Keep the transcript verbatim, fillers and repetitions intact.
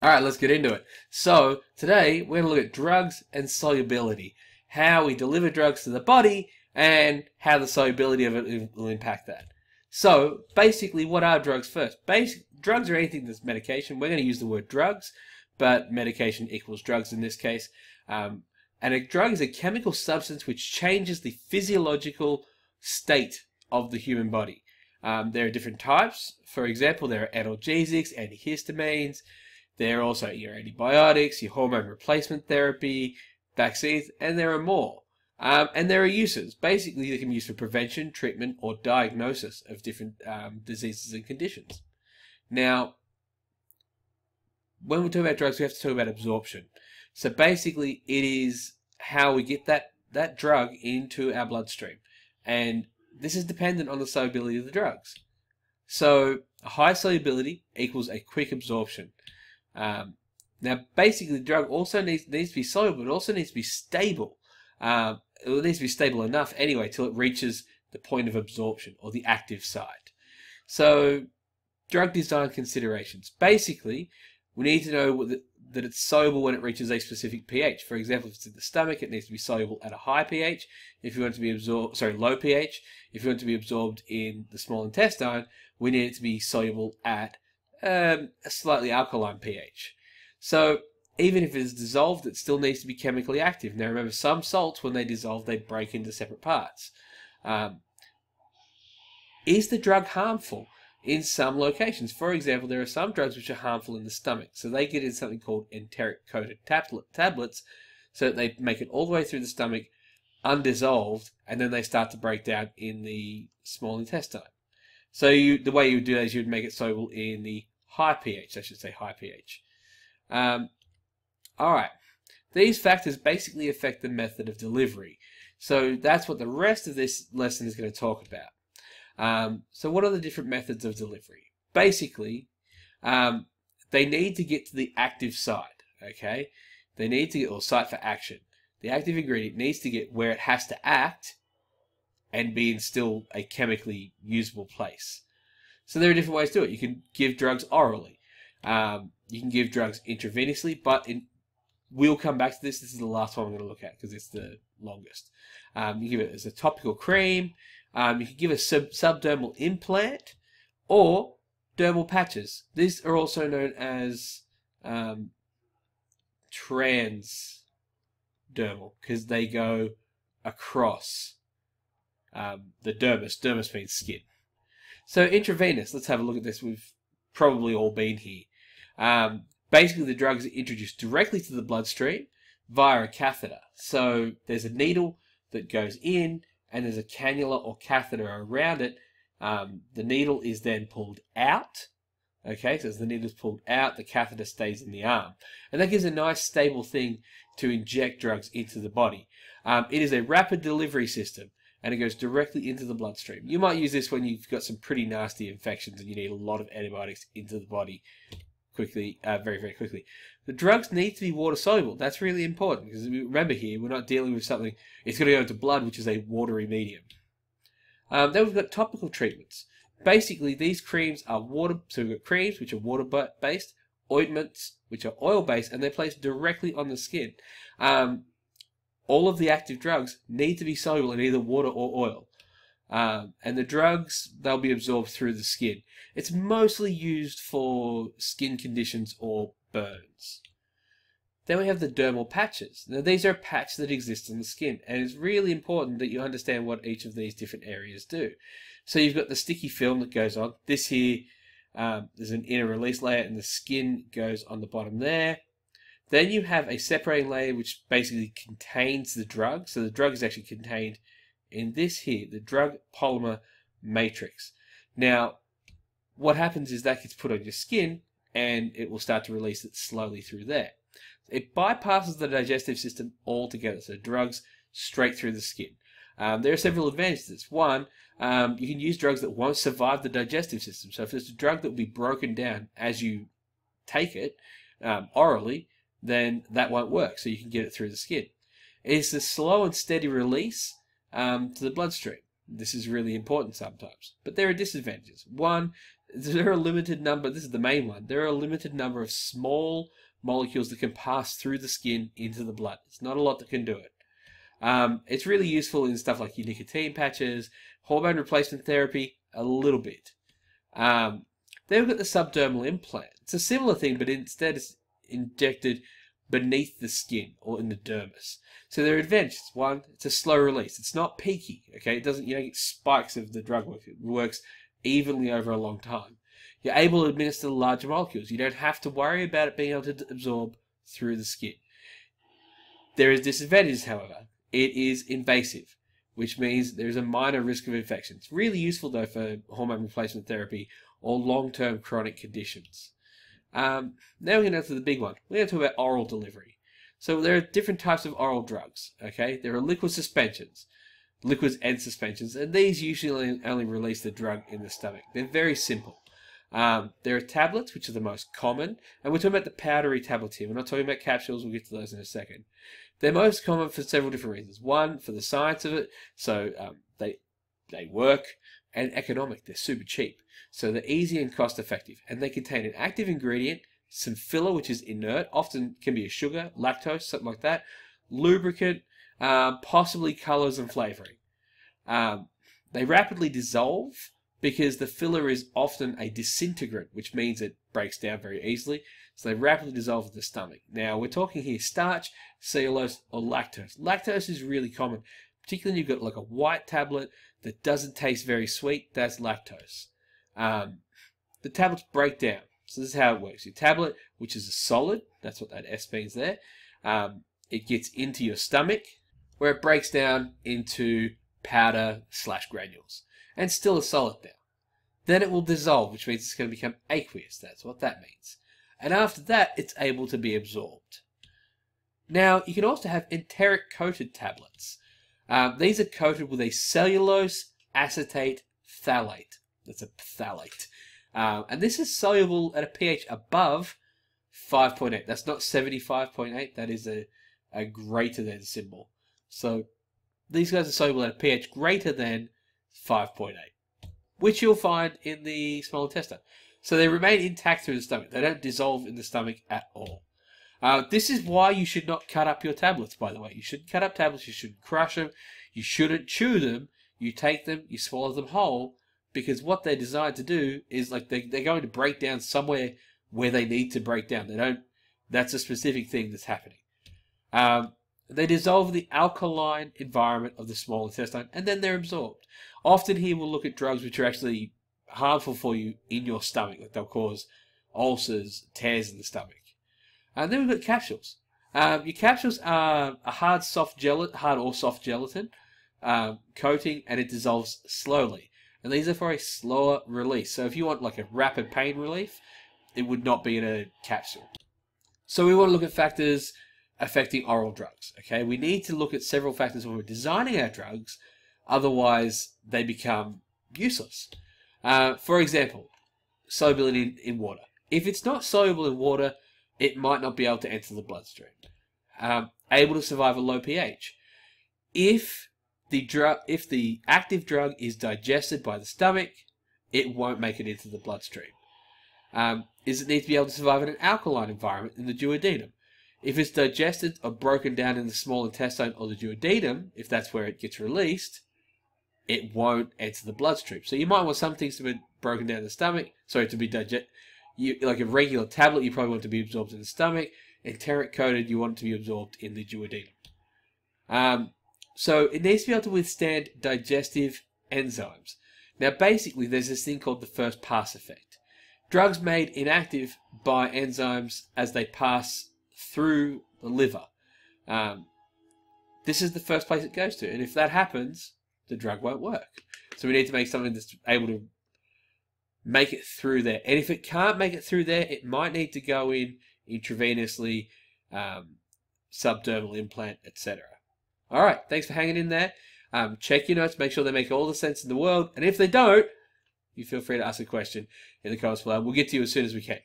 Alright, let's get into it. So, today we're going to look at drugs and solubility. How we deliver drugs to the body and how the solubility of it will impact that. So, basically, what are drugs first? Basic, drugs are anything that's medication. We're going to use the word drugs, but medication equals drugs in this case. Um, and a drug is a chemical substance which changes the physiological state of the human body. Um, there are different types. For example, there are analgesics, antihistamines. There are also your antibiotics, your hormone replacement therapy, vaccines, and there are more. Um, and there are uses. Basically, they can be used for prevention, treatment, or diagnosis of different um, diseases and conditions. Now, when we talk about drugs, we have to talk about absorption. So basically, it is how we get that, that drug into our bloodstream. And this is dependent on the solubility of the drugs. So a high solubility equals a quick absorption. Um, now, basically, the drug also needs, needs to be soluble, but it also needs to be stable. Uh, it needs to be stable enough, anyway, till it reaches the point of absorption, or the active site. So, drug design considerations. Basically, we need to know what the, that it's soluble when it reaches a specific pH. For example, if it's in the stomach, it needs to be soluble at a high pH. If you want it to be absorbed, sorry, low pH. If you want it to be absorbed in the small intestine, we need it to be soluble at Um, a slightly alkaline pH. So even if it's dissolved, it still needs to be chemically active. Now remember, some salts, when they dissolve, they break into separate parts. Um, is the drug harmful in some locations? For example, there are some drugs which are harmful in the stomach. So they get in something called enteric-coated tablet, tablets, so that they make it all the way through the stomach undissolved, and then they start to break down in the small intestine. So you, the way you would do that is you would make it soluble in the high pH. I should say high pH. Um, all right. These factors basically affect the method of delivery. So that's what the rest of this lesson is going to talk about. Um, so what are the different methods of delivery? Basically, um, they need to get to the active site. Okay, they need to get, or site for action. The active ingredient needs to get where it has to act and be in still a chemically usable place. So there are different ways to do it. You can give drugs orally. Um, you can give drugs intravenously, but in, we'll come back to this. This is the last one I'm going to look at because it's the longest. Um, you give it as a topical cream. Um, you can give a sub subdermal implant or dermal patches. These are also known as um, transdermal because they go across Um, the dermis. Dermis means skin. So intravenous, let's have a look at this. We've probably all been here. Um, basically, the drugs are introduced directly to the bloodstream via a catheter. So there's a needle that goes in and there's a cannula or catheter around it. Um, the needle is then pulled out. Okay, so as the needle's pulled out, the catheter stays in the arm. And that gives a nice stable thing to inject drugs into the body. Um, it is a rapid delivery system, and it goes directly into the bloodstream. You might use this when you've got some pretty nasty infections and you need a lot of antibiotics into the body quickly, uh, very, very quickly. The drugs need to be water-soluble. That's really important because remember here, we're not dealing with something, it's going to go into blood, which is a watery medium. Um, then we've got topical treatments. Basically, these creams are water, so we've got creams, which are water-based, ointments, which are oil-based, and they're placed directly on the skin. Um, All of the active drugs need to be soluble in either water or oil. Um, and the drugs, they'll be absorbed through the skin. It's mostly used for skin conditions or burns. Then we have the dermal patches. Now these are patches that exist on the skin, and it's really important that you understand what each of these different areas do. So you've got the sticky film that goes on. This here um, is an inner release layer, and the skin goes on the bottom there. Then you have a separating layer which basically contains the drug. So the drug is actually contained in this here, the drug polymer matrix. Now, what happens is that gets put on your skin and it will start to release it slowly through there. It bypasses the digestive system altogether. So drugs straight through the skin. Um, there are several advantages. One, um, you can use drugs that won't survive the digestive system. So if it's a drug that will be broken down as you take it um, orally, then that won't work, so you can get it through the skin. It's the slow and steady release um, to the bloodstream. This is really important sometimes, but there are disadvantages. One, there are a limited number, this is the main one, there are a limited number of small molecules that can pass through the skin into the blood. It's not a lot that can do it. Um, it's really useful in stuff like your nicotine patches, hormone replacement therapy, a little bit. Um, then we've got the subdermal implant. It's a similar thing, but instead it's injected beneath the skin or in the dermis. So there are advantages. One, it's a slow release. It's not peaky, okay? It doesn't, you don't get spikes of the drug work. It works evenly over a long time. You're able to administer larger molecules. You don't have to worry about it being able to absorb through the skin. There is disadvantages, however. It is invasive, which means there is a minor risk of infection. It's really useful, though, for hormone replacement therapy or long-term chronic conditions. Um, now we're going to go to the big one. We're going to talk about oral delivery. So there are different types of oral drugs, okay? There are liquid suspensions, liquids and suspensions, and these usually only release the drug in the stomach. They're very simple. Um, there are tablets, which are the most common, and we're talking about the powdery tablets here. We're not talking about capsules. We'll get to those in a second. They're most common for several different reasons. One, for the science of it, so um, they they work, and economic. They're super cheap, so they're easy and cost effective, and they contain an active ingredient, some filler, which is inert, often can be a sugar, lactose, something like that, lubricant, um, possibly colors and flavoring. Um, they rapidly dissolve, because the filler is often a disintegrant, which means it breaks down very easily, so they rapidly dissolve in the stomach. Now, we're talking here starch, cellulose, or lactose. Lactose is really common, particularly when you've got like a white tablet that doesn't taste very sweet, that's lactose. Um, the tablets break down, so this is how it works. Your tablet, which is a solid, that's what that S means there, um, it gets into your stomach, where it breaks down into powder slash granules. And still a solid now. Then it will dissolve, which means it's going to become aqueous. That's what that means. And after that, it's able to be absorbed. Now, you can also have enteric-coated tablets. Um, these are coated with a cellulose acetate phthalate. That's a phthalate. Um, and this is soluble at a pH above five point eight. That's not seventy-five point eight. That is a, a greater than symbol. So these guys are soluble at a pH greater than five point eight, which you'll find in the small intestine. So they remain intact through the stomach. They don't dissolve in the stomach at all. Uh, this is why you should not cut up your tablets, by the way. You shouldn't cut up tablets. You shouldn't crush them. You shouldn't chew them. You take them, you swallow them whole, because what they're designed to do is, like, they, they're going to break down somewhere where they need to break down. They don't, that's a specific thing that's happening. Um, They dissolve in the alkaline environment of the small intestine, and then they're absorbed. Often here we'll look at drugs which are actually harmful for you in your stomach, like they'll cause ulcers, tears in the stomach. And then we've got capsules. Um, your capsules are a hard, soft gelatin, hard or soft gelatin um, coating, and it dissolves slowly. And these are for a slower release. So if you want like a rapid pain relief, it would not be in a capsule. So we want to look at factors affecting oral drugs, okay? We need to look at several factors when we're designing our drugs, otherwise they become useless. Uh, for example, solubility in, in water. If it's not soluble in water, it might not be able to enter the bloodstream. Um, able to survive a low pH. If the, drug, if the active drug is digested by the stomach, it won't make it into the bloodstream. Um, is it need to be able to survive in an alkaline environment in the duodenum? If it's digested or broken down in the small intestine or the duodenum, if that's where it gets released, it won't enter the bloodstream. So you might want some things to be broken down in the stomach, sorry, to be digested. Like a regular tablet, you probably want to be absorbed in the stomach. Enteric-coated, you want it to be absorbed in the duodenum. Um, so it needs to be able to withstand digestive enzymes. Now, basically, there's this thing called the first pass effect. Drugs made inactive by enzymes as they pass through the liver. Um, this is the first place it goes to, and if that happens, the drug won't work. So we need to make something that's able to make it through there. And if it can't make it through there, it might need to go in intravenously, um, subdermal implant, et cetera. All right, thanks for hanging in there. Um, check your notes, make sure they make all the sense in the world, and if they don't, you feel free to ask a question in the comments below. We'll get to you as soon as we can.